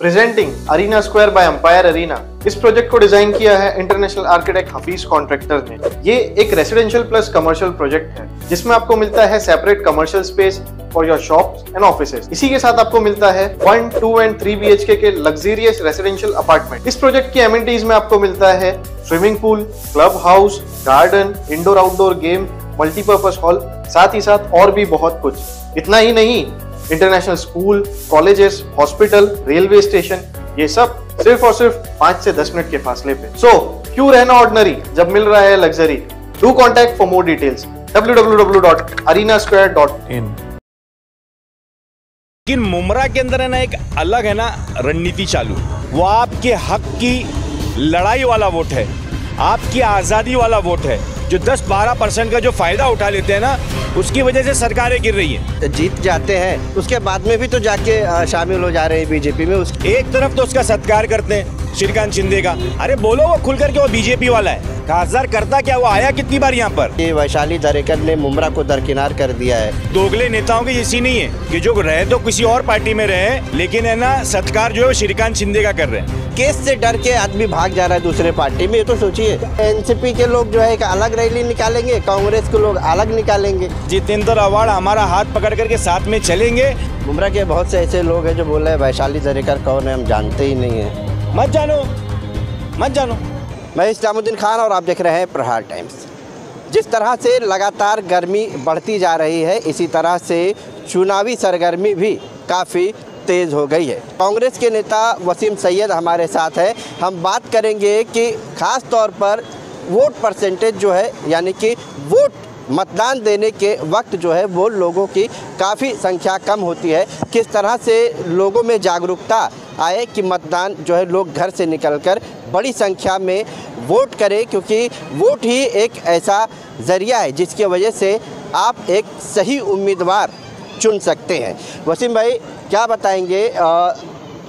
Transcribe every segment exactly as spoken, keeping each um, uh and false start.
Presenting Arena Square by Empire Arena. इस project को design किया है इंटरनेशनल आर्किटेक्ट हफीज कॉन्ट्रैक्टर ने। ये एक रेसिडेंशियल प्लस कमर्शियल प्रोजेक्ट है जिसमें आपको मिलता है separate commercial space for your shops and offices. इसी के साथ आपको मिलता है one, two and three BHK के लग्जरियस रेसिडेंशियल अपार्टमेंट। इस प्रोजेक्ट की एमिनिटीज में आपको मिलता है swimming pool, club house, garden, indoor outdoor game, multipurpose hall, साथ ही साथ और भी बहुत कुछ। इतना ही नहीं, international school, colleges, hospital, railway station, ये सब सिर्फ और सिर्फ पाँच से दस मिनट के फासले पे। सो so, क्यों रहना ऑर्डिनरी जब मिल रहा है luxury. Do contact for more details W W W dot Arena Square dot in. लेकिन मुमरा के अंदर है ना एक अलग है ना रणनीति चालू। वो आपके हक की लड़ाई वाला वोट है, आपकी आजादी वाला वोट है, जो दस बारह परसेंट का जो फायदा उठा लेते हैं ना, उसकी वजह से सरकारें गिर रही हैं। जीत जाते हैं उसके बाद में भी तो जाके शामिल हो जा रहे हैं बीजेपी में। उस एक तरफ तो उसका सत्कार करते हैं श्रीकांत शिंदे का, अरे बोलो वो खुल करके वो बीजेपी वाला है, खासदार करता क्या, वो आया कितनी बार यहाँ पर। ये वैशाली दरेकर ने मुमरा को दरकिनार कर दिया है। दोगले नेताओं की इसी नहीं है कि जो रहे तो किसी और पार्टी में रहे, लेकिन है ना सत्कार जो है श्रीकांत शिंदे का कर रहे हैं। केस से डर के आदमी भाग जा रहा है दूसरे पार्टी में, ये तो सोचिए। एनसीपी के लोग जो है एक अलग रैली निकालेंगे, कांग्रेस के लोग अलग निकालेंगे। जितेंद्र अवार्ड हमारा हाथ पकड़ करके साथ में चलेंगे। मुमरा के बहुत से ऐसे लोग हैं जो बोल रहे हैं वैशाली दरेकर कौन है हम जानते ही नहीं है। मत जानो, मत जानो। मैं इस्लामुद्दीन खान और आप देख रहे हैं प्रहार टाइम्स। जिस तरह से लगातार गर्मी बढ़ती जा रही है, इसी तरह से चुनावी सरगर्मी भी काफ़ी तेज़ हो गई है। कांग्रेस के नेता वसीम सैयद हमारे साथ हैं। हम बात करेंगे कि ख़ास तौर पर वोट परसेंटेज जो है, यानी कि वोट मतदान देने के वक्त जो है वो लोगों की काफ़ी संख्या कम होती है, किस तरह से लोगों में जागरूकता आए कि मतदान जो है लोग घर से निकलकर बड़ी संख्या में वोट करें, क्योंकि वोट ही एक ऐसा जरिया है जिसकी वजह से आप एक सही उम्मीदवार चुन सकते हैं। वसीम भाई क्या बताएंगे,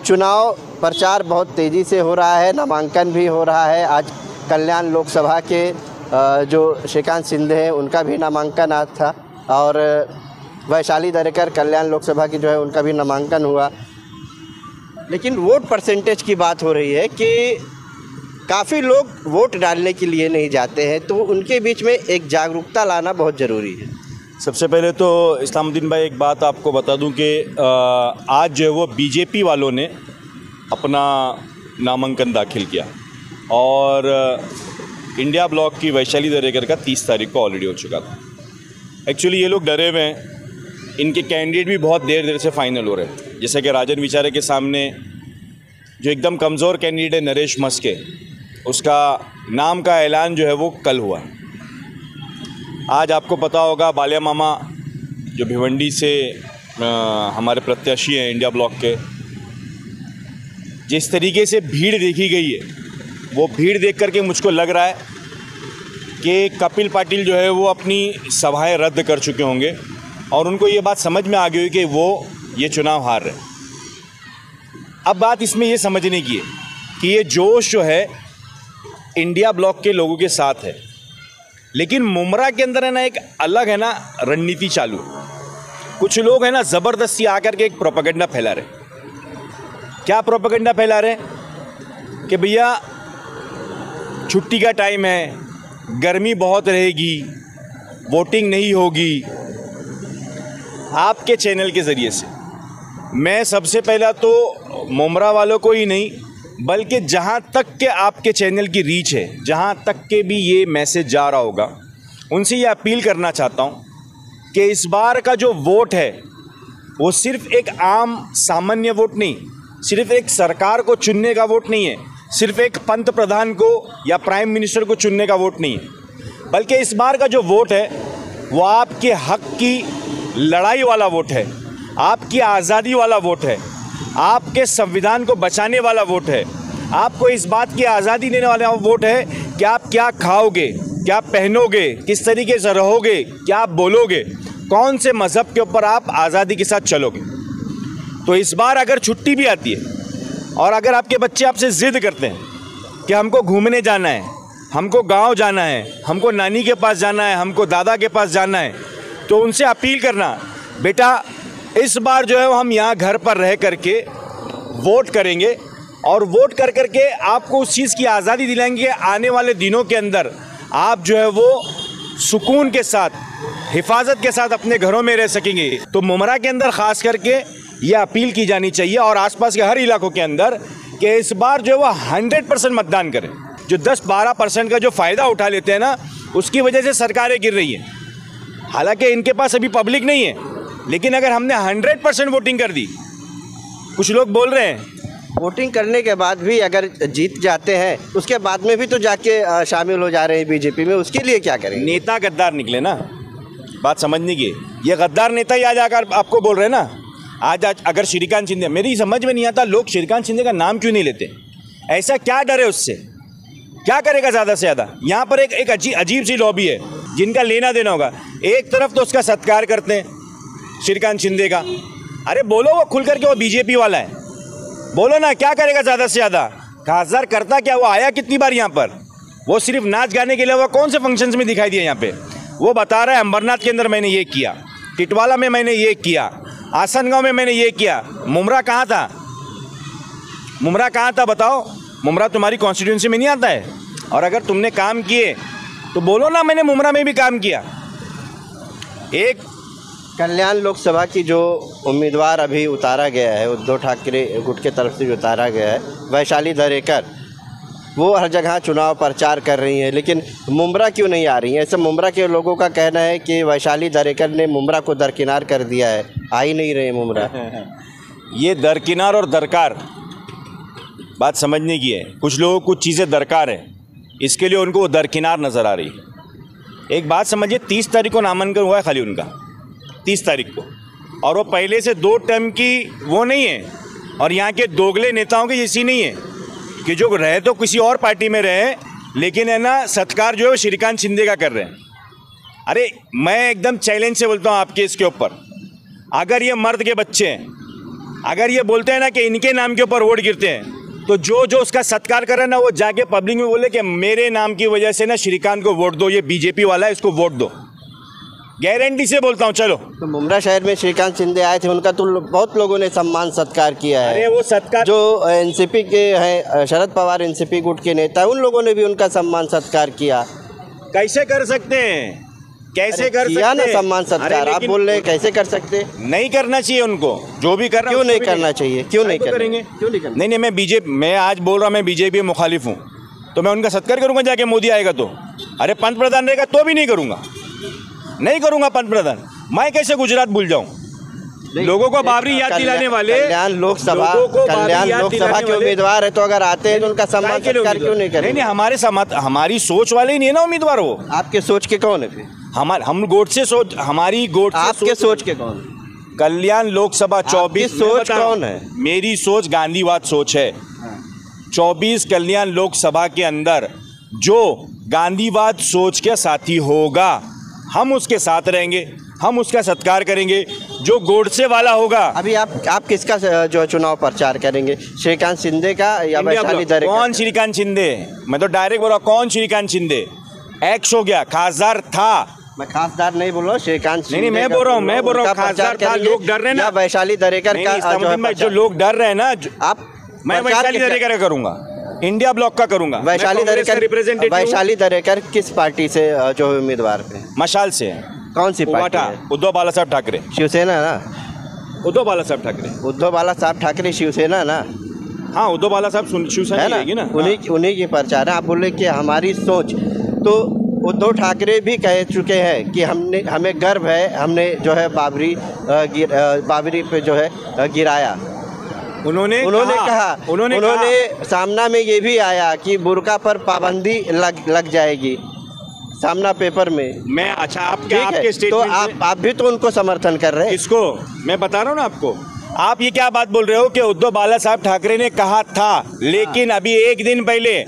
चुनाव प्रचार बहुत तेज़ी से हो रहा है, नामांकन भी हो रहा है। आज कल्याण लोकसभा के जो शेकांत शिंदे हैं उनका भी नामांकन आज था और वैशाली दरेकर कल्याण लोकसभा की जो है उनका भी नामांकन हुआ। लेकिन वोट परसेंटेज की बात हो रही है कि काफ़ी लोग वोट डालने के लिए नहीं जाते हैं, तो उनके बीच में एक जागरूकता लाना बहुत ज़रूरी है। सबसे पहले तो इस्लामुद्दीन भाई एक बात आपको बता दूं कि आज जो है वो बीजेपी वालों ने अपना नामांकन दाखिल किया और इंडिया ब्लॉक की वैशाली दरेकर का तीस तारीख को ऑलरेडी हो चुका था। एक्चुअली ये लोग डरे हुए हैं, इनके कैंडिडेट भी बहुत देर देर से फाइनल हो रहे हैं। जैसे कि राजन विचारे के सामने जो एकदम कमज़ोर कैंडिडेट है नरेश मस्के, उसका नाम का ऐलान जो है वो कल हुआ। आज आपको पता होगा बाल्या मामा जो भिवंडी से आ, हमारे प्रत्याशी हैं इंडिया ब्लॉक के, जिस तरीके से भीड़ देखी गई है, वो भीड़ देख करके मुझको लग रहा है कि कपिल पाटिल जो है वो अपनी सभाएं रद्द कर चुके होंगे और उनको ये बात समझ में आ गई हुई कि वो ये चुनाव हार रहे हैं। अब बात इसमें ये समझने की है कि ये जोश जो है इंडिया ब्लॉक के लोगों के साथ है, लेकिन मुमरा के अंदर है ना एक अलग है ना रणनीति चालू। कुछ लोग है ना ज़बरदस्ती आकर के एक प्रोपेगेंडा फैला रहे हैं। क्या प्रोपेगेंडा फैला रहे हैं कि भैया छुट्टी का टाइम है, गर्मी बहुत रहेगी, वोटिंग नहीं होगी। आपके चैनल के ज़रिए से मैं सबसे पहला तो मुमरा वालों को ही नहीं बल्कि जहाँ तक के आपके चैनल की रीच है, जहाँ तक के भी ये मैसेज जा रहा होगा, उनसे ये अपील करना चाहता हूँ कि इस बार का जो वोट है वो सिर्फ़ एक आम सामान्य वोट नहीं, सिर्फ़ एक सरकार को चुनने का वोट नहीं है, सिर्फ एक पंत प्रधान को या प्राइम मिनिस्टर को चुनने का वोट नहीं है, बल्कि इस बार का जो वोट है वो आपके हक की लड़ाई वाला वोट है, आपकी आज़ादी वाला वोट है, आपके संविधान को बचाने वाला वोट है, आपको इस बात की आज़ादी देने वाला वोट है कि आप क्या खाओगे, क्या पहनोगे, किस तरीके से रहोगे, क्या आप बोलोगे, कौन से मज़हब के ऊपर आप आज़ादी के साथ चलोगे। तो इस बार अगर छुट्टी भी आती है और अगर आपके बच्चे आपसे ज़िद करते हैं कि हमको घूमने जाना है, हमको गांव जाना है, हमको नानी के पास जाना है, हमको दादा के पास जाना है, तो उनसे अपील करना, बेटा इस बार जो है हम यहाँ घर पर रह करके वोट करेंगे और वोट कर करके आपको उस चीज़ की आज़ादी दिलाएंगे। आने वाले दिनों के अंदर आप जो है वो सुकून के साथ, हिफाजत के साथ अपने घरों में रह सकेंगे। तो मुमरा के अंदर ख़ास करके ये अपील की जानी चाहिए और आसपास के हर इलाकों के अंदर कि इस बार जो है वो हंड्रेड परसेंट मतदान करें। जो दस बारह परसेंट का जो फ़ायदा उठा लेते हैं ना, उसकी वजह से सरकारें गिर रही हैं। हालांकि इनके पास अभी पब्लिक नहीं है, लेकिन अगर हमने हंड्रेड परसेंट वोटिंग कर दी, कुछ लोग बोल रहे हैं वोटिंग करने के बाद भी अगर जीत जाते हैं, उसके बाद में भी तो जाके शामिल हो जा रहे हैं बीजेपी में, उसके लिए क्या करें? नेता गद्दार निकले ना, बात समझने की। ये गद्दार नेता ही आज आकर आपको बोल रहे हैं ना। आज आज अगर श्रीकांत शिंदे, मेरी समझ में नहीं आता लोग श्रीकांत शिंदे का नाम क्यों नहीं लेते। ऐसा क्या डर है उससे? क्या करेगा ज़्यादा से ज़्यादा? यहाँ पर एक एक अजीब अजीब सी लॉबी है जिनका लेना देना होगा। एक तरफ तो उसका सत्कार करते हैं श्रीकांत शिंदे का, अरे बोलो वो खुल करके वो बीजेपी वाला है, बोलो ना क्या करेगा ज़्यादा से ज़्यादा। खासदार करता क्या, वो आया कितनी बार यहाँ पर? वो सिर्फ नाच गाने के अलावा कौन से फंक्शंस में दिखाई दिया यहाँ पे? वो बता रहा है अंबरनाथ के अंदर मैंने ये किया, टिटवाला में मैंने ये किया, आसनगांव में मैंने ये किया। मुमरा कहाँ था? मुमरा कहाँ था बताओ? मुमरा तुम्हारी कॉन्स्टिट्यूंसी में नहीं आता है? और अगर तुमने काम किए तो बोलो ना मैंने मुमरा में भी काम किया। एक कल्याण लोकसभा की जो उम्मीदवार अभी उतारा गया है, उद्धव ठाकरे गुट के तरफ से जो उतारा गया है, वैशाली दरेकर, वो हर जगह चुनाव प्रचार कर रही हैं, लेकिन मुंब्रा क्यों नहीं आ रही है? ऐसे मुंब्रा के लोगों का कहना है कि वैशाली दरेकर ने मुंब्रा को दरकिनार कर दिया है, आ ही नहीं रहे मुंब्रा। ये दरकिनार और दरकार, बात समझने की है। कुछ लोगों को कुछ चीज़ें दरकार है, इसके लिए उनको दरकिनार नज़र आ रही है। एक बात समझिए, तीस तारीख को नामांकन हुआ है खाली उनका, तीस तारीख को, और वो पहले से दो टर्म की वो नहीं है। और यहाँ के दोगले नेताओं के जैसी नहीं है कि जो रहे तो किसी और पार्टी में रहे, लेकिन है ना सत्कार जो है वो श्रीकांत शिंदे का कर रहे हैं। अरे मैं एकदम चैलेंज से बोलता हूँ आपके इसके ऊपर, अगर ये मर्द के बच्चे हैं, अगर ये बोलते हैं ना कि इनके नाम के ऊपर वोट गिरते हैं, तो जो जो उसका सत्कार कर रहे हैं ना, वो जाके पब्लिक में बोले कि मेरे नाम की वजह से ना श्रीकांत को वोट दो, ये बीजेपी वाला है, इसको वोट दो, गारंटी से बोलता हूँ। चलो, तो मुंब्रा शहर में श्रीकांत शिंदे आए थे, उनका तो बहुत लोगों ने सम्मान सत्कार किया है। अरे वो सत्कार जो एनसीपी के हैं, शरद पवार एनसीपी गुट के नेता है, उन लोगों ने भी उनका सम्मान सत्कार किया। कैसे कर सकते हैं? कैसे कर किया सकते? ना सम्मान सत्कार आप बोल रहे हैं, कैसे कर सकते? नहीं करना चाहिए उनको, जो भी कर रहे क्यों नहीं करना चाहिए, क्यों नहीं करेंगे, क्यों नहीं करेंगे? नहीं नहीं, मैं बीजेपी, मैं आज बोल रहा हूँ मैं बीजेपी मुखालिफ हूँ, तो मैं उनका सत्कार करूँगा जाके? मोदी आएगा तो, अरे पंत प्रधान रहेगा तो भी नहीं करूँगा, नहीं करूंगा पंत प्रधान। मैं कैसे गुजरात भूल जाऊं? लोगों को बाबरी याद दिलाने वाले कल्याण लोकसभा कल्याण लोकसभा के उम्मीदवार है, तो अगर आते हैं तो उनका सम्मान सत्कार क्यों नहीं करेंगे? नहीं नहीं, हमारे समाज, हमारी सोच वाले ही नहीं है ना उम्मीदवार। वो आपके सोच के कौन है? हमारे हम गोट से सोच, हमारी गोट आपके सोच के कौन? कल्याण लोकसभा चौबीस सोच कौन है? मेरी सोच गांधीवाद सोच है। चौबीस कल्याण लोकसभा के अंदर जो गांधीवाद सोच के साथी होगा, हम उसके साथ रहेंगे, हम उसका सत्कार करेंगे। जो गोडसे वाला होगा, अभी आप आप किसका जो चुनाव प्रचार करेंगे, श्रीकांत शिंदे का या वैशाली दरेकर? कौन श्रीकांत शिंदे? मैं तो डायरेक्ट बोला, कौन श्रीकांत शिंदे? एक्स हो गया, खासदार था। मैं खासदार नहीं बोल रहा हूँ, श्रीकांत शिंदे। नहीं मैं बोल रहा हूँ, मैं बोल रहा हूँ खासदार था, लोग डर रहे ना वैशाली दरेकर का, जो लोग डर रहे हैं ना। आप, मैं वैशाली दरेकर करूँगा, इंडिया ब्लॉक का करूंगा। वैशाली दरेकर रिप्रेजेंटेटिव, वैशाली दरेकर किस पार्टी से जो उम्मीदवार थे? मशाल से। कौन सी पार्टी है? उद्धव बालासाहेब ठाकरे, शिवसेना ना? उद्धव बालासाहेब ठाकरे, उद्धव बालासाहेब ठाकरे शिवसेना ना? हाँ, उद्धव बालासाहेब शिवसेना है ना, उन्हीं उन्हीं के प्रचार है। आप बोले कि हमारी सोच, तो उद्धव ठाकरे भी कह चुके हैं कि हमने, हमें गर्व है, हमने जो है बाबरी बाबरी पे जो है गिराया। उन्होंने उन्होंने कहा, कहा उन्होंने उन्होंने कहा, सामना में ये भी आया कि बुर्का पर पाबंदी लग लग जाएगी, सामना पेपर में। मैं अच्छा आपके, आपके तो आप आप भी तो उनको समर्थन कर रहे हैं, इसको मैं बता रहा हूँ ना आपको। आप ये क्या बात बोल रहे हो कि उद्धव बाला साहब ठाकरे ने कहा था, लेकिन अभी एक दिन पहले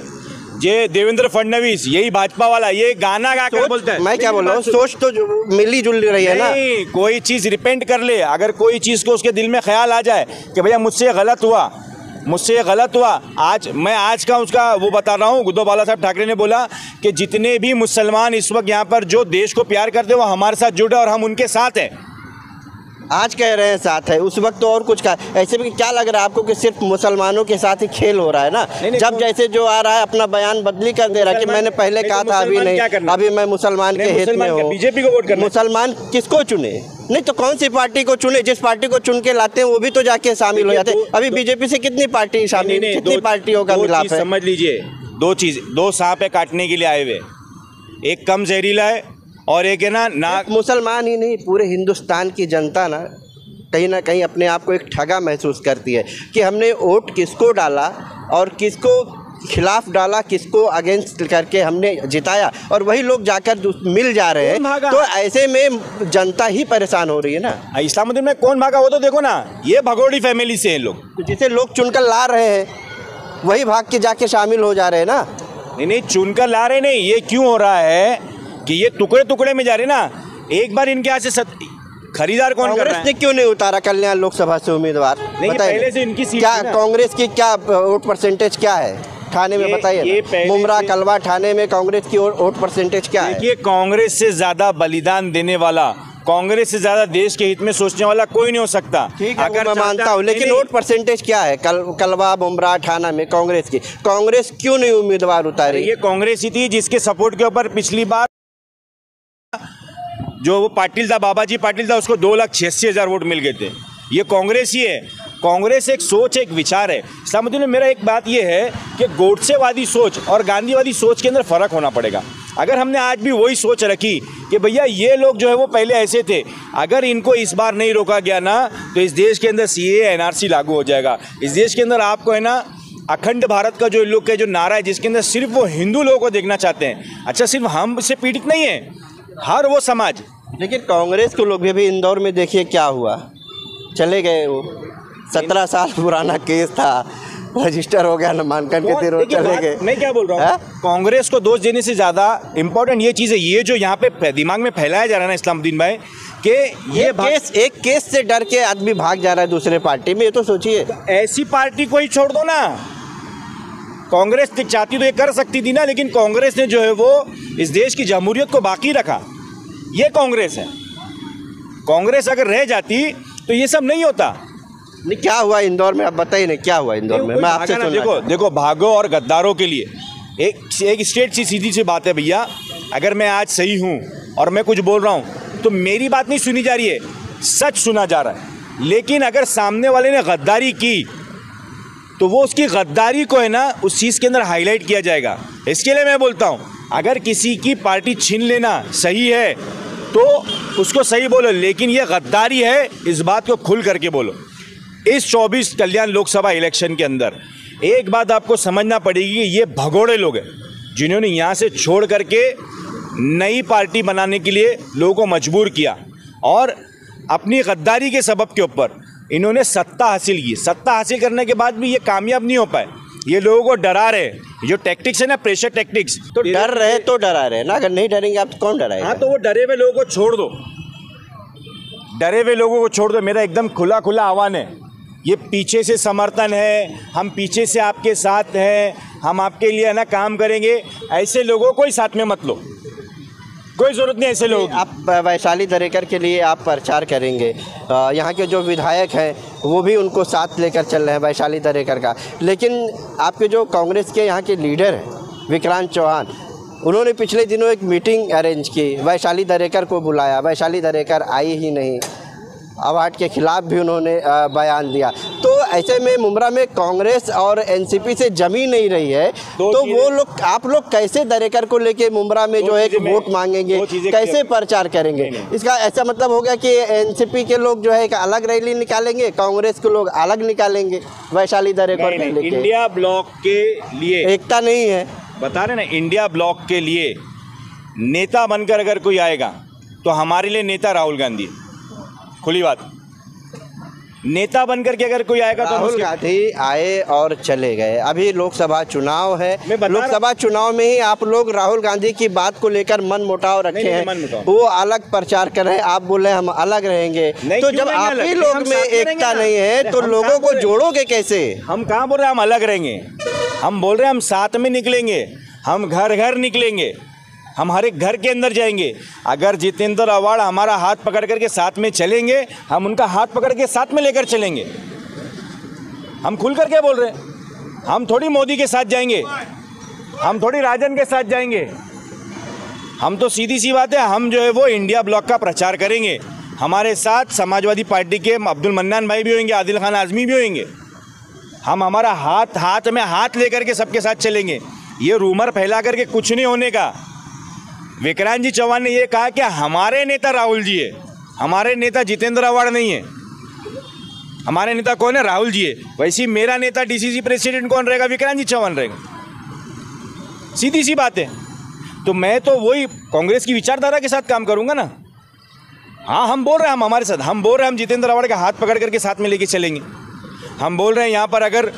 ये देवेंद्र फडणवीस, यही भाजपा वाला, ये गाना गाकर बोलता है। मैं क्या बोल रहा हूँ, सोच तो मिली जुल रही है ना। कोई चीज़ रिपेंट कर ले, अगर कोई चीज़ को उसके दिल में ख्याल आ जाए कि भैया मुझसे गलत हुआ, मुझसे गलत हुआ। आज मैं आज का उसका वो बता रहा हूँ, उद्धव बाला साहब ठाकरे ने बोला कि जितने भी मुसलमान इस वक्त यहाँ पर जो देश को प्यार करते हैं, वो हमारे साथ जुड़े और हम उनके साथ हैं। आज कह रहे हैं साथ है, उस वक्त तो और कुछ का। ऐसे में क्या लग रहा है आपको कि सिर्फ मुसलमानों के साथ ही खेल हो रहा है ना? नहीं, नहीं, जब जैसे जो आ रहा है अपना बयान बदली कर दे रहा है कि मैंने पहले कहा था, अभी नहीं, अभी मैं मुसलमान के हित में हूँ। बीजेपी को वोट करना, मुसलमान किसको चुने? नहीं तो कौन सी पार्टी को चुने? जिस पार्टी को चुन के लाते हैं वो भी तो जाके शामिल हो जाते हैं। अभी बीजेपी से कितनी पार्टी शामिल, कितनी पार्टियों का मिलाप है? समझ लीजिए, दो चीज, दो सांप है काटने के लिए आए हुए, एक कम जहरीला है और एक है ना ना मुसलमान ही नहीं, पूरे हिंदुस्तान की जनता ना कहीं ना कहीं अपने आप को एक ठगा महसूस करती है कि हमने वोट किसको डाला और किसको खिलाफ डाला, किसको अगेंस्ट करके हमने जिताया, और वही लोग जाकर मिल जा रहे हैं। तो ऐसे में जनता ही परेशान हो रही है ना। इस्लामुद्दीन में कौन भागा वो तो देखो ना, ये भगोड़ी फैमिली से हैं लोग, जिसे लोग चुनकर ला रहे हैं वही भाग के जाके शामिल हो जा रहे हैं ना। नहीं नहीं, चुनकर ला रहे नहीं, ये क्यों हो रहा है कि ये टुकड़े टुकड़े में जा रहे ना। एक बार इनके यहाँ से सत... खरीदार कौन कर रहा है? क्यों नहीं उतारा कल्याण लोकसभा से उम्मीदवार? नहीं, पहले से इनकी सीट क्या, कांग्रेस की क्या वोट परसेंटेज क्या है थाने में बताइए। मुमरा कलवा थाने में कांग्रेस की वोट परसेंटेज क्या है? देखिए, कांग्रेस से ज्यादा बलिदान देने वाला, कांग्रेस से ज्यादा देश के हित में सोचने वाला कोई नहीं हो सकता। ठीक है, अगर मैं मानता हूँ, लेकिन वोट परसेंटेज क्या है कल, कलवा मुमरा थाना में कांग्रेस की? कांग्रेस क्यों नहीं उम्मीदवार उतारी? ये कांग्रेस ही थी जिसके सपोर्ट के ऊपर पिछली बार जो वो पाटिल था, बाबा जी पाटिल था, उसको दो लाख छियासी हज़ार वोट मिल गए थे। ये कांग्रेस ही है। कांग्रेस एक सोच, एक विचार है। इस्लामुद्दीन, मेरा एक बात ये है कि गोडसेवादी सोच और गांधीवादी सोच के अंदर फ़र्क होना पड़ेगा। अगर हमने आज भी वही सोच रखी कि भैया ये लोग जो है वो पहले ऐसे थे, अगर इनको इस बार नहीं रोका गया ना तो इस देश के अंदर सी ए एन आर सी लागू हो जाएगा। इस देश के अंदर आपको है ना अखंड भारत का जो लोग का जो नारा है, जिसके अंदर सिर्फ वो हिंदू लोगों को देखना चाहते हैं। अच्छा, सिर्फ हम इससे पीड़ित नहीं है, हर वो समाज। लेकिन कांग्रेस के लोग भी, भी इंदौर में देखिए क्या हुआ, चले गए। वो सत्रह साल पुराना केस था, रजिस्टर हो गया, मानकान के तेरह चले गए। मैं क्या बोल रहा हूँ, कांग्रेस को दोष देने से ज़्यादा इम्पोर्टेंट ये चीज़ है, ये जो यहाँ पे दिमाग में फैलाया जा रहा है ना इस्लामुद्दीन भाई, कि ये केस, एक केस से डर के आदमी भाग जा रहा है दूसरे पार्टी में। ये तो सोचिए, ऐसी पार्टी को ही छोड़ दो ना। कांग्रेस चाहती तो ये कर सकती थी ना, लेकिन कांग्रेस ने जो है वो इस देश की जमहूरियत को बाकी रखा। ये कांग्रेस है। कांग्रेस अगर रह जाती तो ये सब नहीं होता। नहीं, क्या हुआ इंदौर में आप बताइए ना, क्या हुआ इंदौर में? मैं आपसे देखो देखो भागो और गद्दारों के लिए एक एक स्ट्रेट सी सीधी सी बात है भैया, अगर मैं आज सही हूँ और मैं कुछ बोल रहा हूँ तो मेरी बात नहीं सुनी जा रही है, सच सुना जा रहा है। लेकिन अगर सामने वाले ने गद्दारी की तो वो उसकी गद्दारी को है ना उस चीज़ के अंदर हाईलाइट किया जाएगा। इसके लिए मैं बोलता हूँ, अगर किसी की पार्टी छीन लेना सही है तो उसको सही बोलो, लेकिन ये गद्दारी है, इस बात को खुल करके बोलो। इस चौबीस कल्याण लोकसभा इलेक्शन के अंदर एक बात आपको समझना पड़ेगी कि ये भगोड़े लोग हैं जिन्होंने यहाँ से छोड़ करके नई पार्टी बनाने के लिए लोगों को मजबूर किया, और अपनी गद्दारी के सबब के ऊपर इन्होंने सत्ता हासिल की। सत्ता हासिल करने के बाद भी ये कामयाब नहीं हो पाए। ये लोगों को डरा रहे, जो टैक्टिक्स है ना, प्रेशर टैक्टिक्स। तो डर रहे तो डरा रहे ना, अगर नहीं डरेंगे आप तो कौन डराएगा? हाँ, तो वो डरे हुए लोगों को छोड़ दो, डरे हुए लोगों को छोड़ दो। मेरा एकदम खुला खुला आह्वान है, ये पीछे से समर्थन है, हम पीछे से आपके साथ हैं, हम आपके लिए है ना काम करेंगे, ऐसे लोगों को ही साथ में मत लो, कोई ज़रूरत नहीं ऐसे लोग। आप वैशाली दरेकर के लिए आप प्रचार करेंगे, यहाँ के जो विधायक हैं वो भी उनको साथ लेकर चल रहे हैं वैशाली दरेकर का, लेकिन आपके जो कांग्रेस के यहाँ के लीडर हैं विक्रांत चौहान, उन्होंने पिछले दिनों एक मीटिंग अरेंज की, वैशाली दरेकर को बुलाया, वैशाली दरेकर आई ही नहीं, अवार्ड के खिलाफ भी उन्होंने बयान दिया। तो ऐसे में मुमरा में कांग्रेस और एनसीपी से जमी नहीं रही है, तो वो लोग, आप लोग कैसे दरेकर को लेके मुमरा में जो है वोट मांगेंगे, कैसे प्रचार करेंगे? इसका ऐसा मतलब होगा कि एनसीपी के लोग जो है एक अलग रैली निकालेंगे, कांग्रेस के लोग अलग निकालेंगे वैशाली दरेकर को लेके। इंडिया ब्लॉक के लिए एकता नहीं है, बता रहे ना, इंडिया ब्लॉक के लिए नेता बनकर अगर कोई आएगा तो हमारे लिए नेता राहुल गांधी, खुली बात। नेता बनकर के अगर कोई आएगा तो राहुल गांधी आए और चले गए। अभी लोकसभा चुनाव है, लोकसभा चुनाव में ही आप लोग राहुल गांधी की बात को लेकर मन मुटाव रखे हैं, वो अलग प्रचार कर रहे हैं, आप बोले हम अलग रहेंगे। तो जब आप ही लोग में एकता नहीं है तो लोगों को जोड़ोगे कैसे? हम कहाँ बोल रहे हैं हम अलग रहेंगे, हम बोल रहे हैं हम साथ में निकलेंगे, हम घर घर निकलेंगे। हमारे घर के अंदर जाएंगे। अगर जितेंद्र अवाड़ हमारा हाथ पकड़ करके साथ में चलेंगे, हम उनका हाथ पकड़ के साथ में लेकर चलेंगे। हम खुल कर क्या बोल रहे हैं, हम थोड़ी मोदी के साथ जाएंगे, हम थोड़ी राजन के साथ जाएंगे। हम तो सीधी सी बात है, हम जो है वो इंडिया ब्लॉक का प्रचार करेंगे। हमारे साथ समाजवादी पार्टी के अब्दुल मन्नान भाई भी होंगे, आदिल खान आज़मी भी होंगे। हम हमारा हाथ हाथ में हाथ लेकर के सबके साथ चलेंगे। ये रूमर फैला करके कुछ नहीं होने का। विक्रांत जी चौहान ने ये कहा कि हमारे नेता राहुल जी है, हमारे नेता जितेंद्र अवाड़ नहीं है, हमारे नेता कौन है, राहुल जी है। वैसे मेरा नेता डीसीसी प्रेसिडेंट कौन रहेगा, विक्रांत जी चौहान रहेगा। सीधी सी बात है। तो मैं तो वही कांग्रेस की विचारधारा के साथ काम करूंगा ना। हाँ, हम बोल रहे हैं, हम हमारे साथ हम बोल रहे हैं हम जितेंद्र अवाड़ का हाथ पकड़ करके साथ में लेके चलेंगे। हम बोल रहे हैं यहाँ पर अगर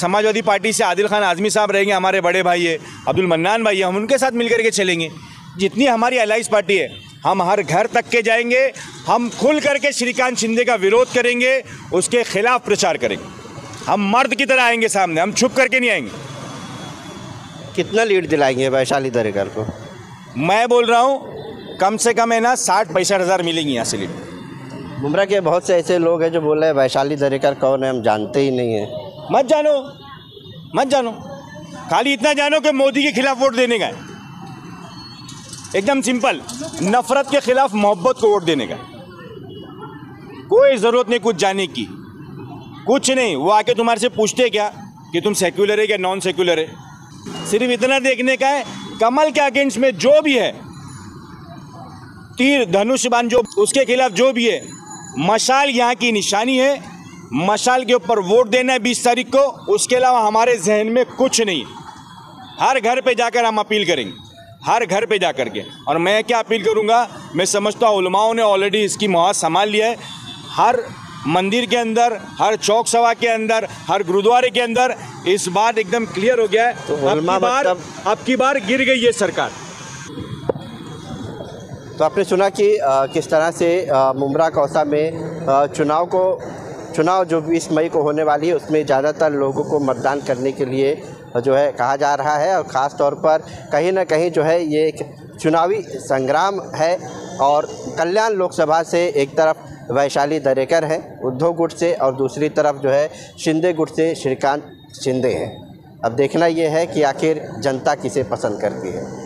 समाजवादी पार्टी से आदिल खान आज़मी साहब रहेंगे, हमारे बड़े भाई है, अब्दुल मन्नान भाई है, हम उनके साथ मिल करके चलेंगे। जितनी हमारी अलाइंस पार्टी है, हम हर घर तक के जाएंगे। हम खुल करके श्रीकांत शिंदे का विरोध करेंगे, उसके खिलाफ प्रचार करेंगे। हम मर्द की तरह आएंगे सामने, हम छुप करके नहीं आएंगे। कितना लीड दिलाएंगे वैशाली दरेकर को? मैं बोल रहा हूँ कम से कम है ना साठ पैंसठ हज़ार मिलेंगी यहाँ से लीड। मुंब्रा के बहुत से ऐसे लोग हैं जो बोल रहे हैं वैशाली दरेकर कौन है हम जानते ही नहीं हैं। मत जानो, मत जानो, खाली इतना जानो कि मोदी के खिलाफ वोट देने का है। एकदम सिंपल, नफरत के खिलाफ मोहब्बत को वोट देने का। कोई ज़रूरत नहीं कुछ जाने की, कुछ नहीं। वो आके तुम्हारे से पूछते क्या कि तुम सेक्युलर है क्या नॉन सेक्युलर है। सिर्फ इतना देखने का है, कमल के अगेंस्ट में जो भी है, तीर धनुष बाण जो उसके खिलाफ जो भी है, मशाल यहाँ की निशानी है, मशाल के ऊपर वोट देना है बीस तारीख को। उसके अलावा हमारे जहन में कुछ नहीं। हर घर पे जाकर हम अपील करेंगे, हर घर पे जा करके। और मैं क्या अपील करूँगा, मैं समझता हूँ उलमाओं ने ऑलरेडी इसकी मुहाज संभाल लिया है। हर मंदिर के अंदर, हर चौक सवा के अंदर, हर गुरुद्वारे के अंदर इस बार एकदम क्लियर हो गया है। तो आपकी बार, आपकी बार गिर गई है सरकार। तो आपने सुना कि आ, किस तरह से मुंब्रा कौसा में आ, चुनाव को चुनाव जो बीस मई को होने वाली है उसमें ज़्यादातर लोगों को मतदान करने के लिए जो है कहा जा रहा है। और ख़ास तौर पर कहीं ना कहीं जो है ये एक चुनावी संग्राम है। और कल्याण लोकसभा से एक तरफ वैशाली दरेकर हैं उद्धव गुट से, और दूसरी तरफ जो है शिंदे गुट से श्रीकांत शिंदे हैं। अब देखना ये है कि आखिर जनता किसे पसंद करती है।